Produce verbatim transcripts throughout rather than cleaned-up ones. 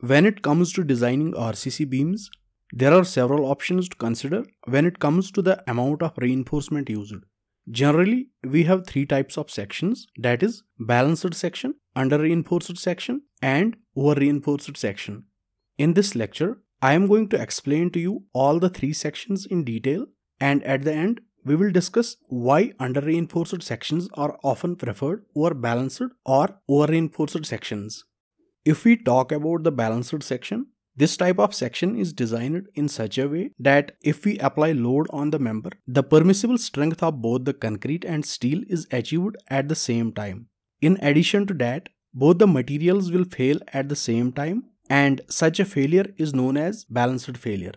When it comes to designing R C C beams, there are several options to consider when it comes to the amount of reinforcement used. Generally, we have three types of sections, that is, balanced section, under-reinforced section, and over-reinforced section. In this lecture, I am going to explain to you all the three sections in detail, and at the end, we will discuss why under-reinforced sections are often preferred over balanced or over-reinforced sections. If we talk about the balanced section, this type of section is designed in such a way that if we apply load on the member, the permissible strength of both the concrete and steel is achieved at the same time. In addition to that, both the materials will fail at the same time, and such a failure is known as balanced failure.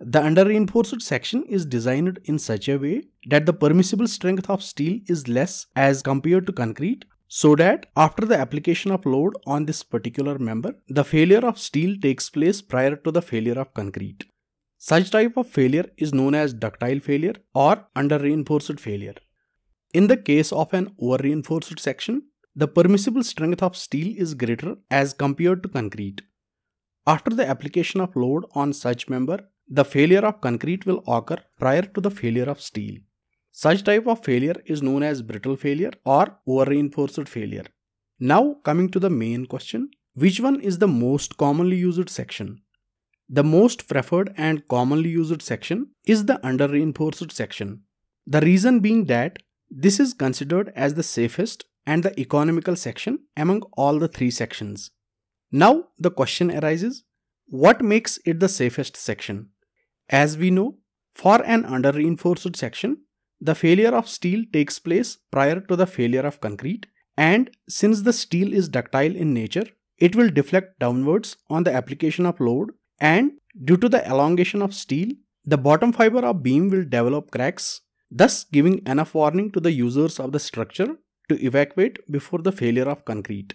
The under-reinforced section is designed in such a way that the permissible strength of steel is less as compared to concrete, so that after the application of load on this particular member, the failure of steel takes place prior to the failure of concrete. Such type of failure is known as ductile failure or under-reinforced failure. In the case of an over-reinforced section, the permissible strength of steel is greater as compared to concrete. After the application of load on such member, the failure of concrete will occur prior to the failure of steel. Such type of failure is known as brittle failure or over-reinforced failure. Now coming to the main question, which one is the most commonly used section? The most preferred and commonly used section is the under-reinforced section. The reason being that this is considered as the safest and the economical section among all the three sections. Now the question arises, what makes it the safest section? As we know, for an under-reinforced section, the failure of steel takes place prior to the failure of concrete, and since the steel is ductile in nature, it will deflect downwards on the application of load, and due to the elongation of steel, the bottom fiber of beam will develop cracks, thus giving enough warning to the users of the structure to evacuate before the failure of concrete.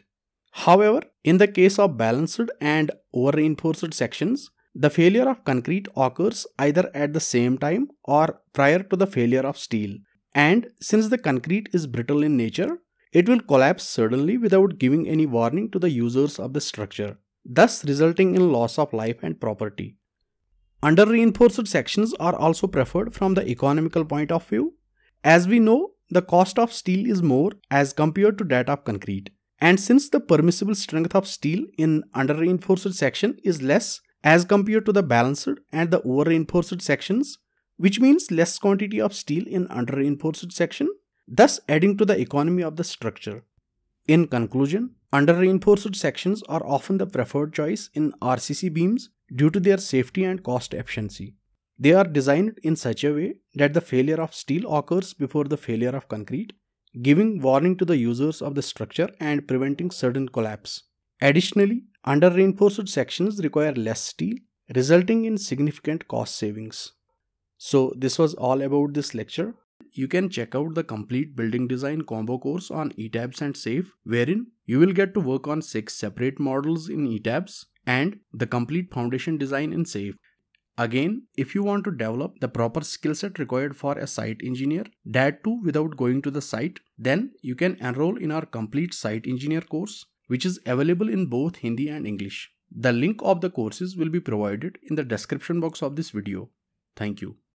However, in the case of balanced and over-reinforced sections, the failure of concrete occurs either at the same time or prior to the failure of steel, and since the concrete is brittle in nature, it will collapse suddenly without giving any warning to the users of the structure, thus resulting in loss of life and property. Under-reinforced sections are also preferred from the economical point of view. As we know, the cost of steel is more as compared to that of concrete, and since the permissible strength of steel in under-reinforced section is less as compared to the balanced and the over-reinforced sections, which means less quantity of steel in under-reinforced section, thus adding to the economy of the structure. In conclusion, under-reinforced sections are often the preferred choice in R C C beams due to their safety and cost efficiency. They are designed in such a way that the failure of steel occurs before the failure of concrete, giving warning to the users of the structure and preventing sudden collapse. Additionally, under-reinforced sections require less steel, resulting in significant cost savings. So this was all about this lecture. You can check out the complete building design combo course on E TABS and SAFE, wherein you will get to work on six separate models in E TABS and the complete foundation design in SAFE. Again, if you want to develop the proper skill set required for a site engineer, that too without going to the site, then you can enroll in our complete site engineer course, which is available in both Hindi and English. The link of the courses will be provided in the description box of this video. Thank you.